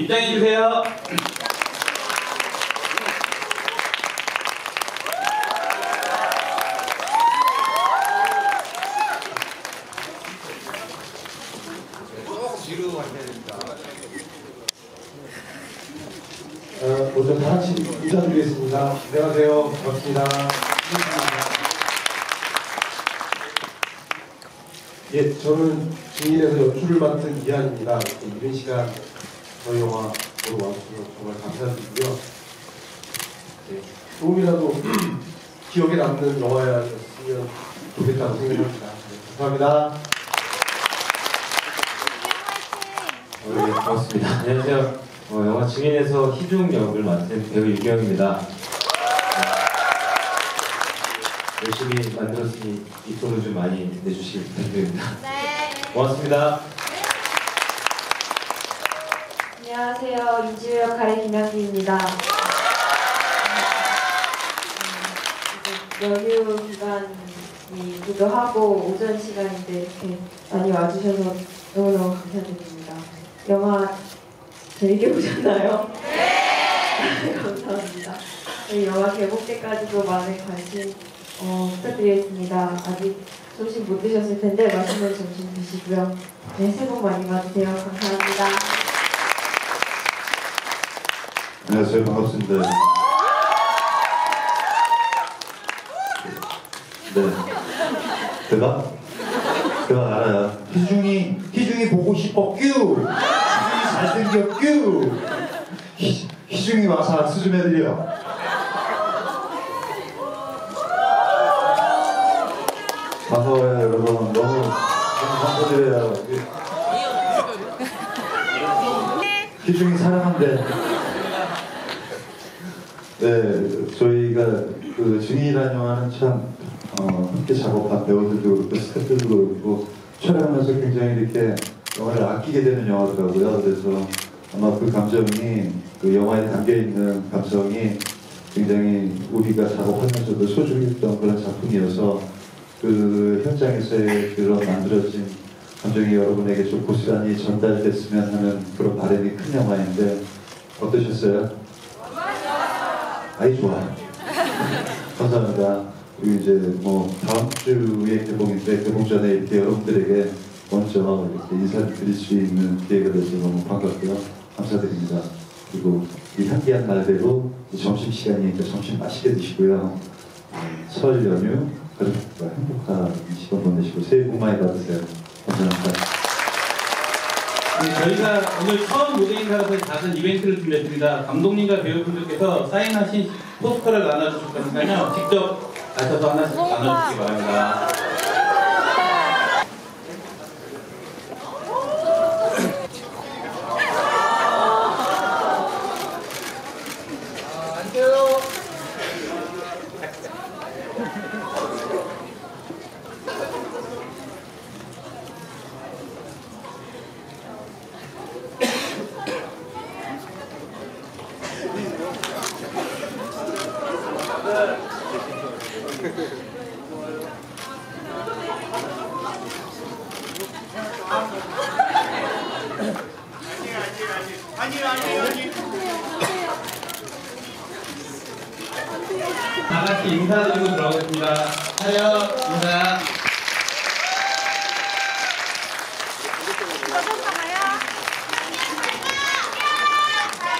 입장해주세요. 먼저 다 같이 인사드리겠습니다. 안녕하세요. 반갑습니다. 예, 저는 증인에서 연출을 맡은 이한입니다. 이른 시간 저희 영화 보러 와주셔서 정말 감사드리고요. 네, 조금이라도 기억에 남는 영화였으면 좋겠다고 생각합니다. 네, 감사합니다. 네, 고맙습니다. 안녕하세요. 영화 증인에서 희중 역을 맡은 배우 유경입니다. 열심히 만들었으니 이 돈을 좀 많이 내주시길 부탁드립니다. 네. 고맙습니다. 네. 안녕하세요. 이지우 역할의 김양기입니다. 연휴 기간이기도 하고 오전 시간인데 이렇게 많이 와주셔서 너무너무 감사드립니다. 영화 재밌게 보셨나요? 네! 감사합니다. 저희 영화 개봉 때까지도 많은 관심 부탁드리겠습니다. 아직 점심 못 드셨을 텐데 맛있는 점심 드시고요. 네, 새해 복 많이 받으세요. 감사합니다. 안녕하세요. 반갑습니다. 네. 대박 알아요. 희중이 보고 싶어. 뀨! 잘생겼규! 희중이 와서 악수 좀 해드려. 반가워요 여러분. 너무 감사드려요. 희중이 사랑한대. 네, 저희가 그 증인이라는 영화는 참 함께 작업한 배우들도 그렇고 스태프들도 그렇고 촬영하면서 굉장히 이렇게 영화를 아끼게 되는 영화더라고요. 그래서 아마 그 감정이, 그 영화에 담겨있는 감정이 굉장히 우리가 작업하면서도 소중했던 그런 작품이어서 그 현장에서의 그런 만들어진 감정이 여러분에게 좀 고스란히 전달됐으면 하는 그런 바람이 큰 영화인데 어떠셨어요? 아이 좋아. 감사합니다. 그리고 이제 뭐 다음 주에 개봉인데 개봉 전에 이렇게 여러분들에게 먼저 이렇게 인사를 드릴 수 있는 기회가 돼서 너무 반갑고요. 감사드립니다. 그리고 이 함께한 날대로 점심시간이니까 점심 맛있게 드시고요. 설 연휴 가족들과 행복한 시간 보내시고 새해 복 많이 받으세요. 감사합니다. 네, 저희가 오늘 처음 무대 인사라서 작은 이벤트를 준비했습니다. 감독님과 배우분들께서 사인하신 포스터를 나눠주실 거니까요. 직접 가셔서 하나씩 나눠주시기 바랍니다. 다 같이 인사드리고 들어가겠습니다. 하여 인사.